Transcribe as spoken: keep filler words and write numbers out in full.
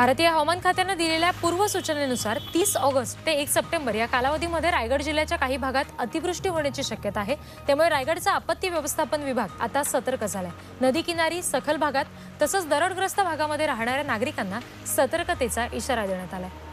भारतीय हवामान खात्याने दिलेल्या पूर्व सूचनेनुसार तीस ऑगस्ट ते एक सप्टेंबर या कालावधीमध्ये रायगड जिल्ह्याच्या काही भागात अतिवृष्टी होण्याची शक्यता आहे। त्यामुळे रायगडचा आपत्ती व्यवस्थापन विभाग आता सतर्क झालाय। नदी किनारी, सखल भागात तसंच दरडग्रस्त भागामध्ये राहणाऱ्या नागरिकांना सतर्कतेचा इशारा देण्यात आलाय।